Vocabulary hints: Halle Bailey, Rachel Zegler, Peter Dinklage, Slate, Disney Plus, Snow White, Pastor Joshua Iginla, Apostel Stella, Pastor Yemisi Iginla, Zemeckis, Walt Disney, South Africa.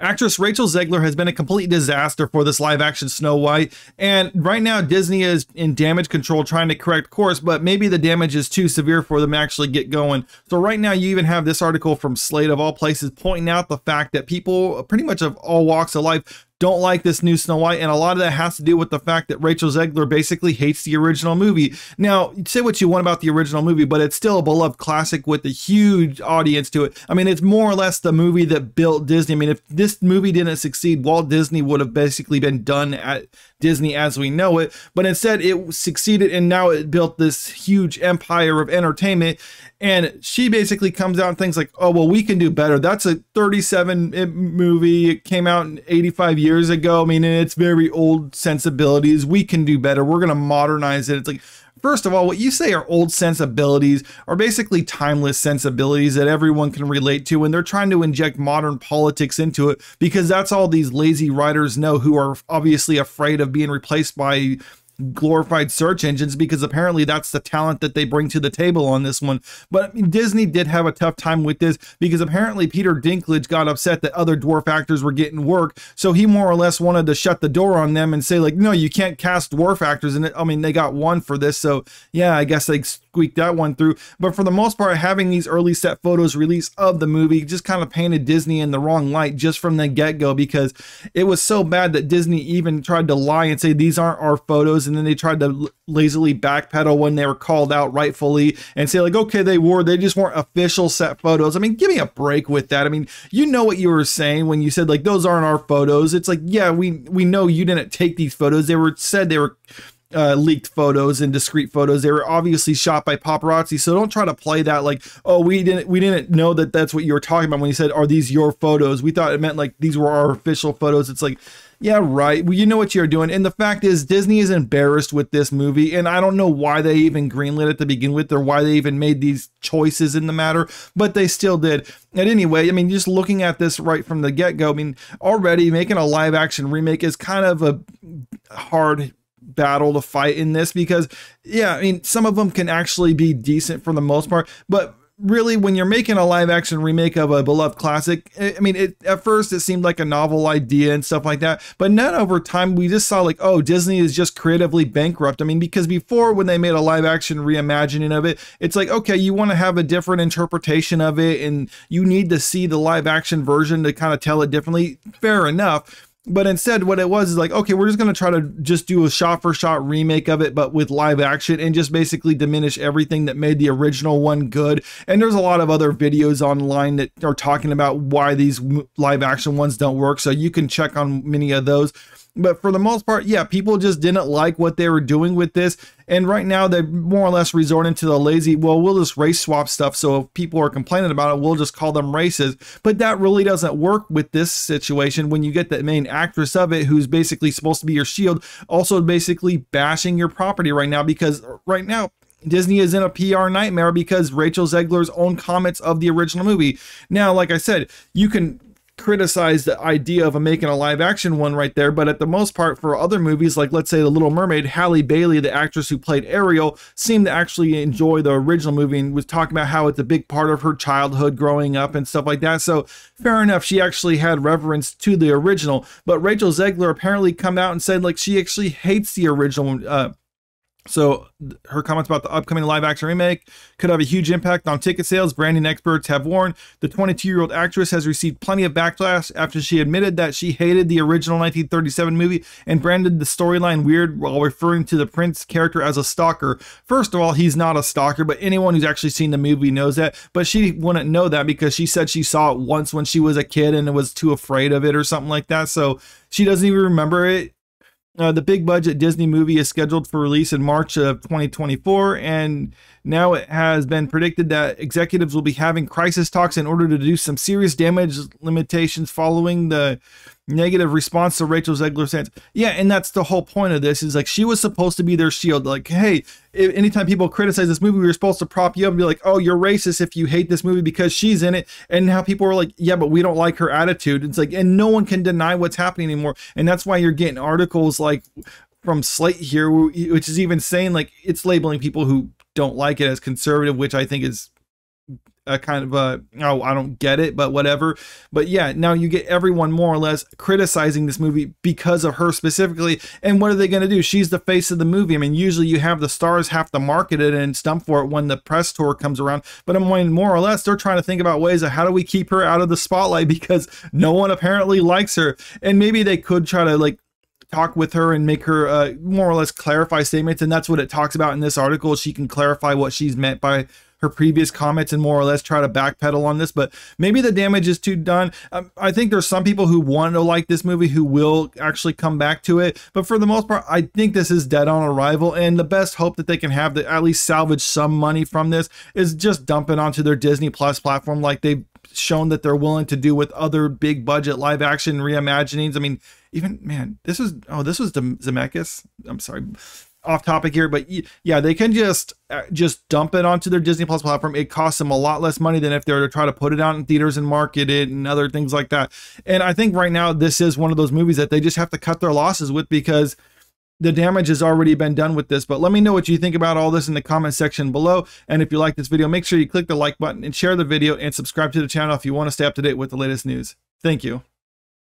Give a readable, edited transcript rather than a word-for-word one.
Actress Rachel Zegler has been a complete disaster for this live-action Snow White, and right now Disney is in damage control trying to correct course, but maybe the damage is too severe for them to actually get going. So right now you even have this article from Slate of all places pointing out the fact that people pretty much of all walks of life don't like this new Snow White, and a lot of that has to do with the fact that Rachel Zegler basically hates the original movie. Now, say what you want about the original movie, but it's still a beloved classic with a huge audience to it. I mean, it's more or less the movie that built Disney. I mean, if this movie didn't succeed, Walt Disney would have basically been done at Disney as we know it, but instead it succeeded, and now it built this huge empire of entertainment. And she basically comes out and thinks like, oh, well, we can do better. That's a 37-minute movie. It came out in 85 years ago. I mean, it's very old sensibilities. We can do better. We're going to modernize it. It's like, first of all, what you say are old sensibilities are basically timeless sensibilities that everyone can relate to, and they're trying to inject modern politics into it because that's all these lazy writers know who are obviously afraid of being replaced by glorified search engines, because apparently that's the talent that they bring to the table on this one. But I mean, Disney did have a tough time with this because apparently Peter Dinklage got upset that other dwarf actors were getting work, so he more or less wanted to shut the door on them and say like, no, you can't cast dwarf actors in it. I mean, they got one for this, so yeah, I guess they squeaked that one through. But for the most part, having these early set photos release of the movie just kind of painted Disney in the wrong light just from the get-go, because it was so bad that Disney even tried to lie and say these aren't our photos, and then they tried to lazily backpedal when they were called out rightfully and say like, okay, they just weren't official set photos. I mean, give me a break with that. I mean, you know what you were saying when you said like, those aren't our photos. It's like, yeah, we know you didn't take these photos. They were leaked photos and discrete photos. They were obviously shot by paparazzi, so don't try to play that like, oh, we didn't know that that's what you were talking about when you said, are these your photos? We thought it meant like these were our official photos. It's like, yeah, right. Well, you know what you're doing. And the fact is, Disney is embarrassed with this movie, and I don't know why they even greenlit it to begin with, or why they even made these choices in the matter, but they still did. And anyway, I mean, just looking at this right from the get-go, I mean, already making a live-action remake is kind of a hard battle to fight in this, because yeah, I mean, some of them can actually be decent for the most part, but really, when you're making a live action remake of a beloved classic, I mean, at first it seemed like a novel idea and stuff like that, but not over time. We just saw like, oh, Disney is just creatively bankrupt. I mean, because before, when they made a live action reimagining of it, it's like, okay, you want to have a different interpretation of it, and you need to see the live action version to kind of tell it differently. Fair enough. But instead, what it was is like, okay, we're just going to try to just do a shot-for-shot remake of it, but with live action, and just basically diminish everything that made the original one good. And there's a lot of other videos online that are talking about why these live-action ones don't work, so you can check on many of those. But for the most part, yeah, people just didn't like what they were doing with this. And right now, they're more or less resorting to the lazy, well, we'll just race swap stuff, so if people are complaining about it, we'll just call them races. But that really doesn't work with this situation when you get the main actress of it, who's basically supposed to be your shield, also basically bashing your property right now, because right now, Disney is in a PR nightmare because Rachel Zegler's own comments of the original movie. Now, like I said, you can criticize the idea of making a live action one right there, but at the most part, for other movies, like let's say The Little Mermaid, Halle Bailey, the actress who played Ariel, seemed to actually enjoy the original movie and was talking about how it's a big part of her childhood growing up and stuff like that. So fair enough, she actually had reverence to the original. But Rachel Zegler apparently come out and said like she actually hates the original. So her comments about the upcoming live action remake could have a huge impact on ticket sales. Branding experts have warned the 22-year-old actress has received plenty of backlash after she admitted that she hated the original 1937 movie and branded the storyline weird while referring to the prince character as a stalker. First of all, he's not a stalker, but anyone who's actually seen the movie knows that. But she wouldn't know that because she said she saw it once when she was a kid and was too afraid of it or something like that. So she doesn't even remember it. The big budget Disney movie is scheduled for release in March of 2024, and now it has been predicted that executives will be having crisis talks in order to do some serious damage limitations following the negative response to Rachel Zegler says. Yeah, and that's the whole point of this, is like she was supposed to be their shield. Like, hey, anytime people criticize this movie, we were supposed to prop you up and be like, oh, you're racist if you hate this movie because she's in it. And now people are like, yeah, but we don't like her attitude. It's like, and no one can deny what's happening anymore. And that's why you're getting articles like from Slate here, which is even saying like it's labeling people who don't like it as conservative, which I think is a kind of a, oh, I don't get it, but whatever. But yeah, now you get everyone more or less criticizing this movie because of her specifically. And what are they going to do? She's the face of the movie. I mean, usually you have the stars have to market it and stump for it when the press tour comes around. But I mean, more or less, they're trying to think about ways of how do we keep her out of the spotlight because no one apparently likes her. And maybe they could try to like talk with her and make her more or less clarify statements. And that's what it talks about in this article. She can clarify what she's meant by her previous comments and more or less try to backpedal on this, but maybe the damage is too done. I think there's some people who want to like this movie who will actually come back to it, but for the most part, I think this is dead on arrival, and the best hope that they can have to at least salvage some money from this is just dump it onto their Disney Plus platform like they've shown that they're willing to do with other big budget live action reimaginings. I mean, even, man, this was, oh, this was Zemeckis. I'm sorry. Off topic here, but yeah, they can just dump it onto their Disney Plus platform. It costs them a lot less money than if they were to try to put it out in theaters and market it and other things like that. And I think right now this is one of those movies that they just have to cut their losses with because the damage has already been done with this. But let me know what you think about all this in the comment section below. And if you like this video, make sure you click the like button and share the video and subscribe to the channel if you want to stay up to date with the latest news. Thank you.